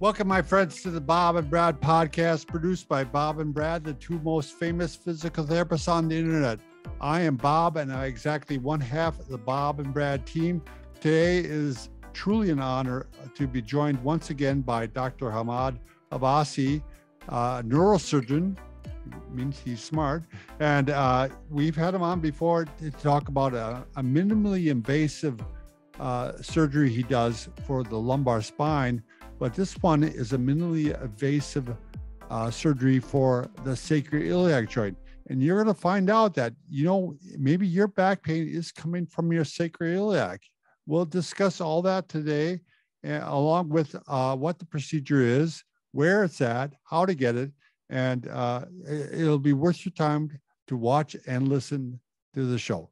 Welcome, my friends, to the Bob and Brad podcast, produced by Bob and Brad, the two most famous physical therapists on the internet. I am Bob, and I'm exactly one half of the Bob and Brad team. Today is truly an honor to be joined once again by Dr. Hamid Abbasi, neurosurgeon. It means he's smart. And we've had him on before to talk about a minimally invasive surgery he does for the lumbar spine. But this one is a minimally invasive surgery for the sacroiliac joint. And you're going to find out that, you know, maybe your back pain is coming from your sacroiliac. We'll discuss all that today, along with what the procedure is, where it's at, how to get it, and it'll be worth your time to watch and listen to the show.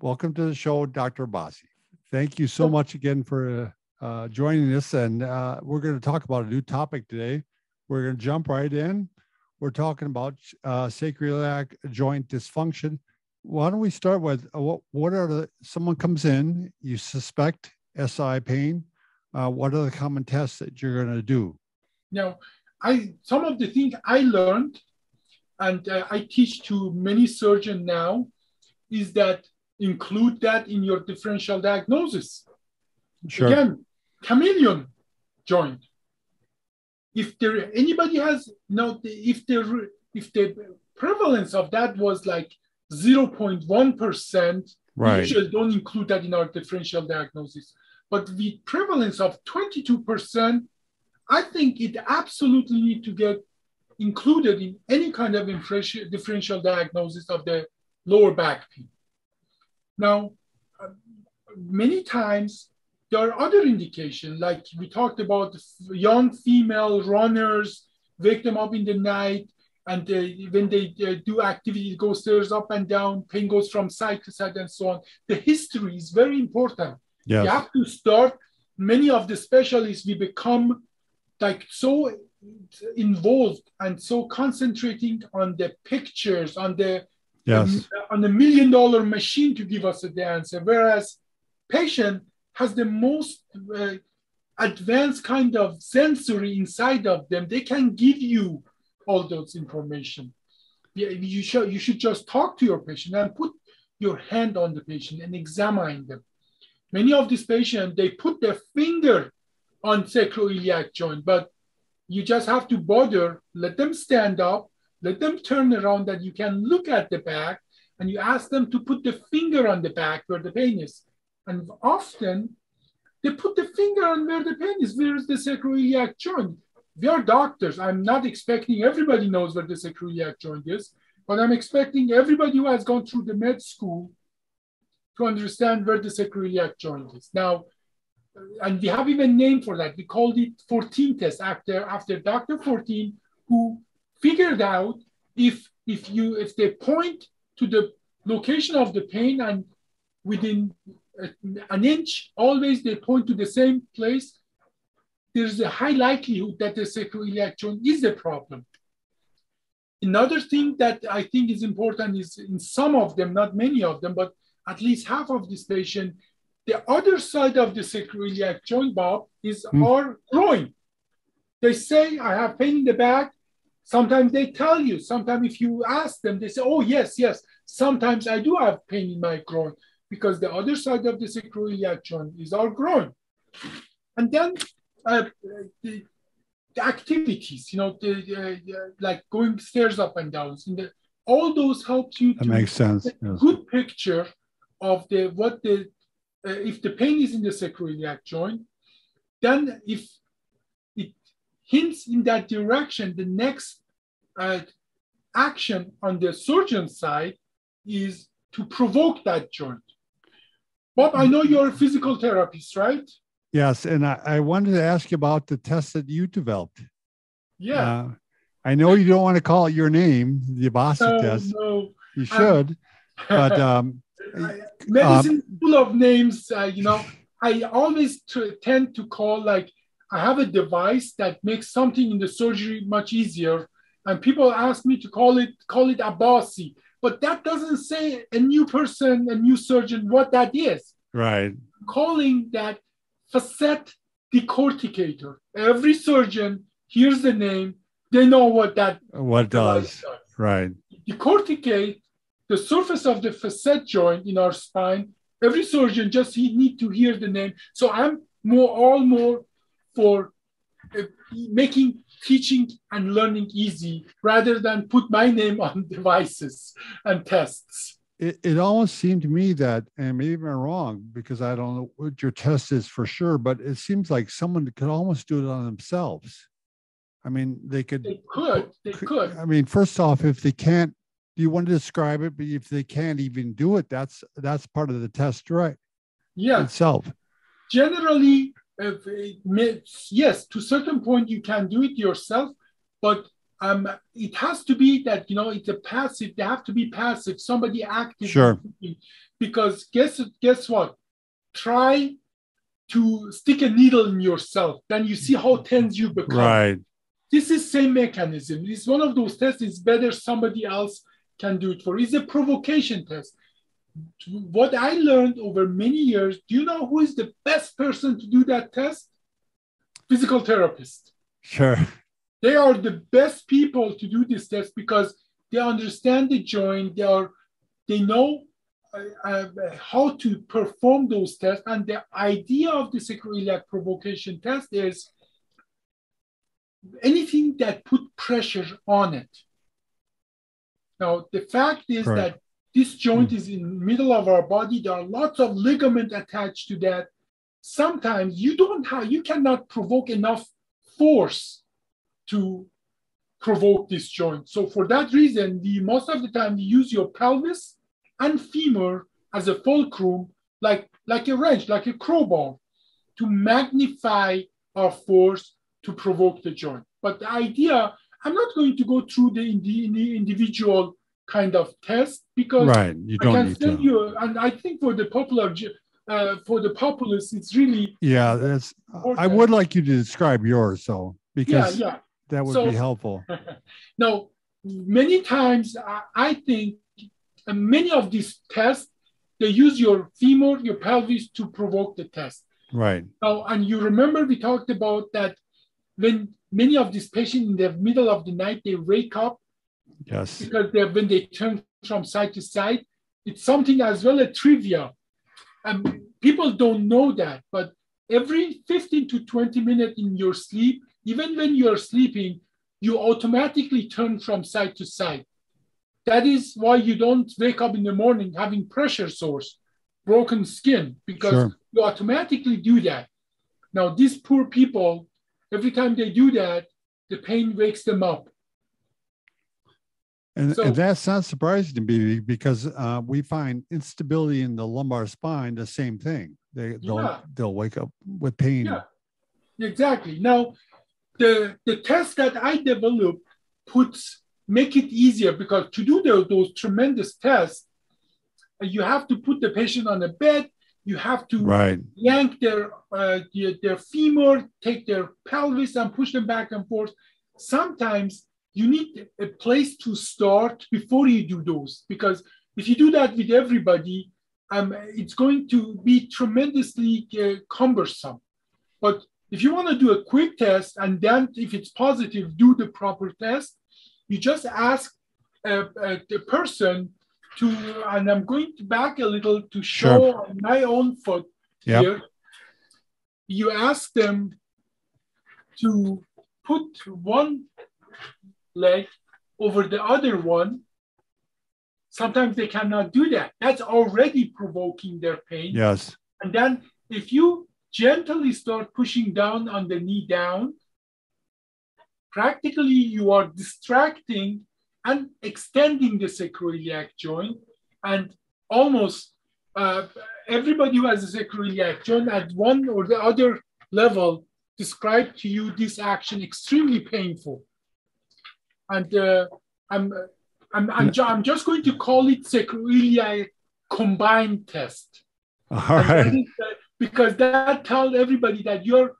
Welcome to the show, Dr. Abbasi. Thank you so much again for joining us, and we're going to talk about a new topic today. We're going to jump right in. We're talking about sacroiliac joint dysfunction. Why don't we start with what are the, someone comes in, you suspect SI pain. What are the common tests that you're going to do? Now, some of the things I learned, and I teach to many surgeons now, is that include that in your differential diagnosis. Sure. Again, chameleon joint. If there anybody has no, if the prevalence of that was like 0.1%, right, we usually don't include that in our differential diagnosis. But with prevalence of 22%, I think it absolutely needs to get included in any kind of differential diagnosis of the lower back pain. Now, many times, there are other indications, like we talked about young female runners, wake them up in the night, and when they do activity, it goes stairs up and down, pain goes from side to side and so on. The history is very important. Yes. You have to start, many of the specialists, we become like so involved and so concentrating on the pictures, on the, yes, on the $1 million machine to give us the answer, whereas patient has the most advanced kind of sensory inside of them. They can give you all those information. You should just talk to your patient and put your hand on the patient and examine them. Many of these patients, they put their finger on sacroiliac joint, but you just have to bother, let them stand up, let them turn around, that you can look at the back, and you ask them to put the finger on the back where the pain is. And often they put the finger on where the pain is. Where is the sacroiliac joint? We are doctors. I'm not expecting everybody knows where the sacroiliac joint is, but I'm expecting everybody who has gone through the med school to understand where the sacroiliac joint is. Now, and we have even a name for that. We called it Fortin's test after Dr. Fortin, who figured out if they point to the location of the pain and within an inch, always they point to the same place, there's a high likelihood that the sacroiliac joint is the problem. Another thing that I think is important is in some of them, not many of them, but at least half of this patient, the other side of the sacroiliac joint, Bob, is our groin. They say, I have pain in the back. Sometimes they tell you, sometimes if you ask them, they say, oh, yes, yes. Sometimes I do have pain in my groin, because the other side of the sacroiliac joint is our groin. And then the activities, you know, like going stairs up and down, all those help you to make sense. A good picture of if the pain is in the sacroiliac joint, then if it hints in that direction, the next action on the surgeon's side is to provoke that joint. Bob, I know you're a physical therapist, right? Yes, and I wanted to ask you about the test that you developed. Yeah. I know you don't want to call it your name, the Abbasi test. No. You should, but... medicine full of names, you know. I always tend to call, like, I have a device that makes something in the surgery much easier, and people ask me to call it Abbasi. But that doesn't say a new person, a new surgeon, what that is. Right. I'm calling that facet decorticator. Every surgeon hears the name, they know what that does. Right. Decorticate the surface of the facet joint in our spine. Every surgeon just need to hear the name. So I'm all more for making teaching and learning easy rather than put my name on devices and tests. It almost seemed to me that, and maybe I'm wrong because I don't know what your test is for sure, but it seems like someone could almost do it on themselves. I mean, they could. They could. I mean, first off, if they can't, you want to describe it, but if they can't even do it, that's part of the test, right? Yeah. Itself. Generally, yes, to a certain point, you can do it yourself, but it has to be that, you know, it's a passive. They have to be passive. Somebody active. Sure. Because guess what? Try to stick a needle in yourself. Then you see how tense you become. Right. This is same mechanism. It's one of those tests. It's better somebody else can do it for. It's a provocation test. What I learned over many years, do you know who is the best person to do that test? Physical therapist. Sure. They are the best people to do this test because they understand the joint. They know how to perform those tests. And the idea of the sacroiliac provocation test is anything that put pressure on it. Now, the fact is that this joint is in the middle of our body. There are lots of ligaments attached to that. Sometimes you cannot provoke enough force to provoke this joint. So for that reason, most of the time you use your pelvis and femur as a fulcrum, like a wrench, like a crowbar, to magnify our force to provoke the joint. But the idea, I'm not going to go through the individual kind of test because and I think for the popular for the populace, it's really that's important. I would like you to describe yours, so because that would be helpful. Now, many times I think many of these tests, they use your femur, your pelvis to provoke the test. Right. Now, and you remember we talked about that when many of these patients in the middle of the night, they wake up. Yes. Because when they turn from side to side, it's something as well a trivia. And people don't know that, but every 15 to 20 minutes in your sleep, even when you're sleeping, you automatically turn from side to side. That is why you don't wake up in the morning having pressure sores, broken skin, because you automatically do that. Now, these poor people, every time they do that, the pain wakes them up. And that's not surprising to me because we find instability in the lumbar spine the same thing. They'll wake up with pain. Yeah, exactly. Now, the test that I developed make it easier because to do those tremendous tests, you have to put the patient on a bed. You have to yank their femur, take their pelvis, and push them back and forth. Sometimes you need a place to start before you do those, because if you do that with everybody, it's going to be tremendously cumbersome. But if you want to do a quick test, and then if it's positive, do the proper test, you just ask the person to, and I'm going back a little to show my own foot here. You ask them to put one leg over the other one. Sometimes they cannot do that. That's already provoking their pain. Yes. And then if you gently start pushing down on the knee down, practically you are distracting and extending the sacroiliac joint. And almost everybody who has a sacroiliac joint at one or the other level described to you this action extremely painful. And I'm just going to call it sacroiliac combined test. All right. Because that tells everybody that you're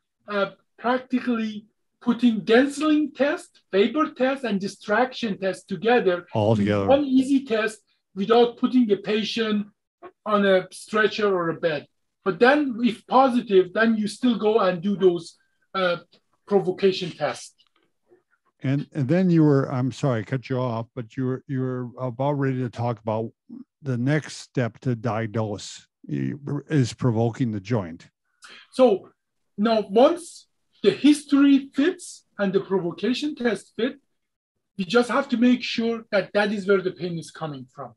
practically putting Gensling test, Faber test, and distraction test together. All together. One easy test without putting the patient on a stretcher or a bed. But then if positive, then you still go and do those provocation tests. And then you were, I'm sorry, I cut you off, but you were about ready to talk about the next step to diagnose is provoking the joint. So now once the history fits and the provocation test fit, we just have to make sure that that is where the pain is coming from.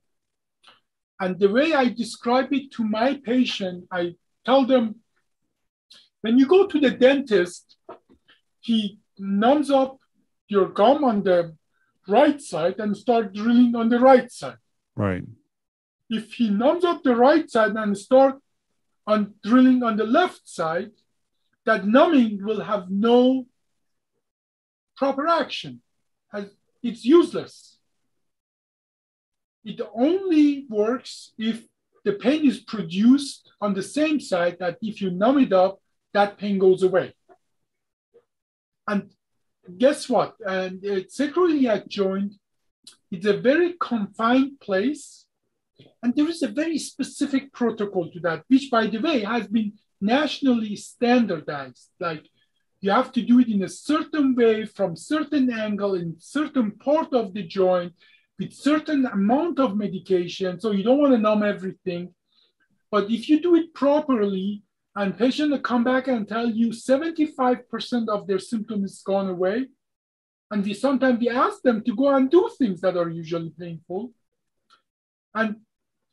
And the way I describe it to my patient, I tell them, when you go to the dentist, he numbs up your gum on the right side and start drilling on the right side. Right. If he numbs up the right side and start on drilling on the left side, that numbing will have no proper action. It's useless. It only works if the pain is produced on the same side, that if you numb it up, that pain goes away. And guess what? And the sacroiliac joint is a very confined place. And there is a very specific protocol to that, which, by the way, has been nationally standardized. Like, you have to do it in a certain way, from certain angle, in certain part of the joint, with certain amount of medication. So you don't want to numb everything. But if you do it properly, and patient will come back and tell you 75% of their symptoms is gone away, and sometimes we ask them to go and do things that are usually painful, and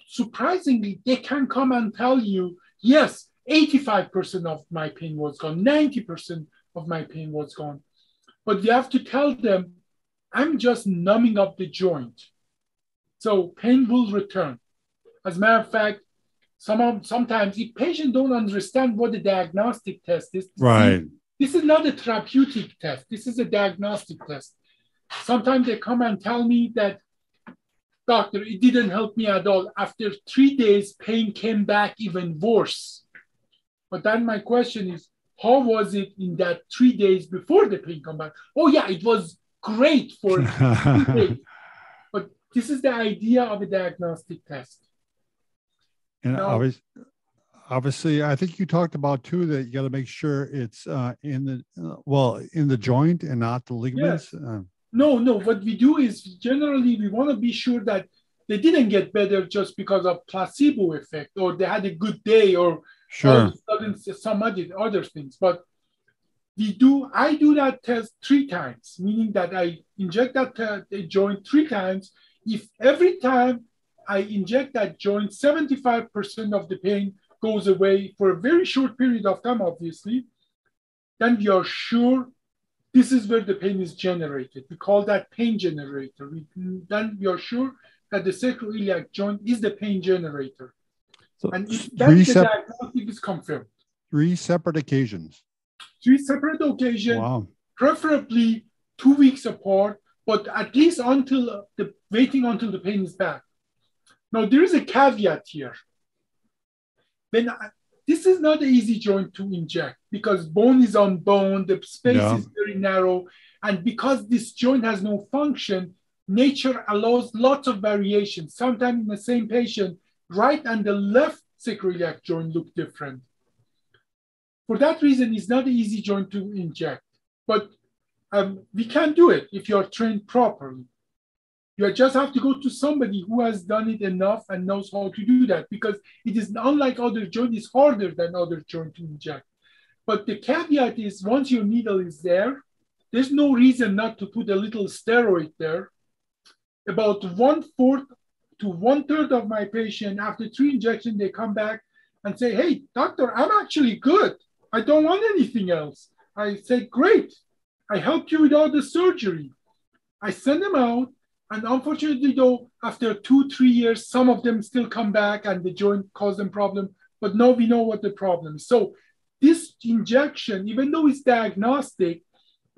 surprisingly, they can come and tell you, yes, 85% of my pain was gone, 90% of my pain was gone. But you have to tell them, I'm just numbing up the joint. So pain will return. As a matter of fact, sometimes if patients don't understand what the diagnostic test is, right. This is not a therapeutic test. This is a diagnostic test. Sometimes they come and tell me that, doctor, it didn't help me at all. After 3 days, pain came back even worse. But then my question is, how was it in that 3 days before the pain come back? Oh yeah, it was great for 3 days. But this is the idea of a diagnostic test. And now, obviously, I think you talked about too that you got to make sure it's in the joint and not the ligaments. Yes. No. What we do is generally we want to be sure that they didn't get better just because of placebo effect, or they had a good day, or sure, some other things. But I do that test 3 times, meaning that I inject that joint 3 times. If every time I inject that joint, 75% of the pain goes away for a very short period of time, obviously, then we are sure this is where the pain is generated. We call that pain generator. Then we are sure that the sacroiliac joint is the pain generator. So, and if that's the diagnostic is confirmed. 3 separate occasions. 3 separate occasions, wow. Preferably 2 weeks apart, but at least waiting until the pain is back. Now, there is a caveat here. This is not an easy joint to inject because bone is on bone, the space is very narrow, and because this joint has no function, nature allows lots of variation. Sometimes in the same patient, right and the left sacroiliac joint look different. For that reason, it's not an easy joint to inject, but we can do it if you are trained properly. You just have to go to somebody who has done it enough and knows how to do that, because it is unlike other joints, it's harder than other joints to inject. But the caveat is, once your needle is there, there's no reason not to put a little steroid there. About 1/4 to 1/3 of my patients, after 3 injections, they come back and say, hey, doctor, I'm actually good. I don't want anything else. I say, great. I helped you with all the surgery. I send them out. And unfortunately, though, after 2-3 years, some of them still come back and the joint caused them problem. But now we know what the problem is. So this injection, even though it's diagnostic,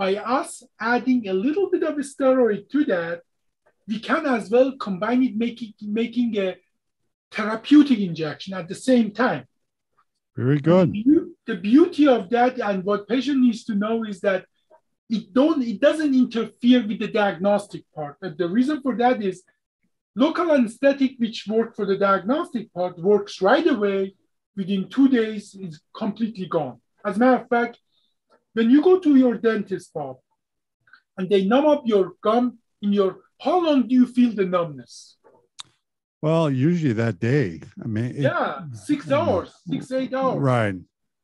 by us adding a little bit of a steroid to that, we can as well combine it, making a therapeutic injection at the same time. Very good. The beauty of that, and what patient needs to know, is that it doesn't interfere with the diagnostic part. And the reason for that is local anesthetic, which worked for the diagnostic part, works right away within 2 days is completely gone. As a matter of fact, when you go to your dentist, Bob, and they numb up your gum in your, how long do you feel the numbness? Well, usually that day. I mean, yeah, 6 hours, 6, 8 hours. Right.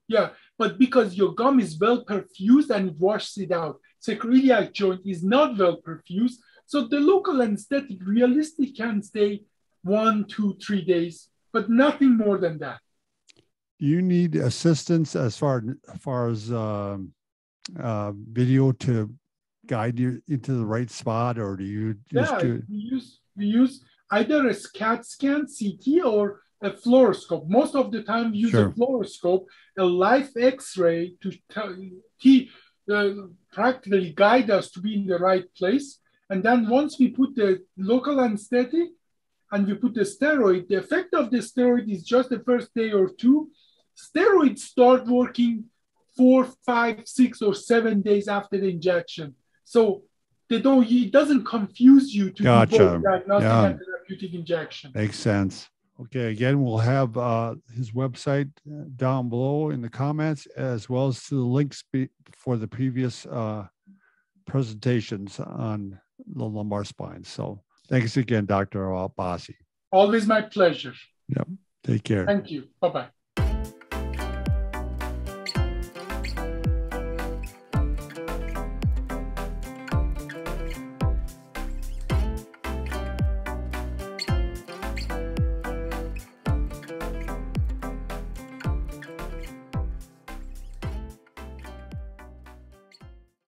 Yeah, but because your gum is well perfused and it washes it out. Sacroiliac joint is not well perfused, so the local anesthetic realistically can stay 1, 2, 3 days, but nothing more than that. Do you need assistance as far as video to guide you into the right spot, or do you just we use either a CAT scan, CT, or a fluoroscope. Most of the time, we use a fluoroscope, a live X-ray to practically guide us to be in the right place. And then once we put the local anesthetic and we put the steroid, the effect of the steroid is just the first day or two. Steroids start working 4, 5, 6, or 7 days after the injection. So they don't, it doesn't confuse you to do diagnostic and therapeutic injection. Makes sense. Okay, again, we'll have his website down below in the comments, as well as to the links for the previous presentations on the lumbar spine. So thanks again, Dr. Abbasi. Always my pleasure. Yep. Take care. Thank you. Bye-bye.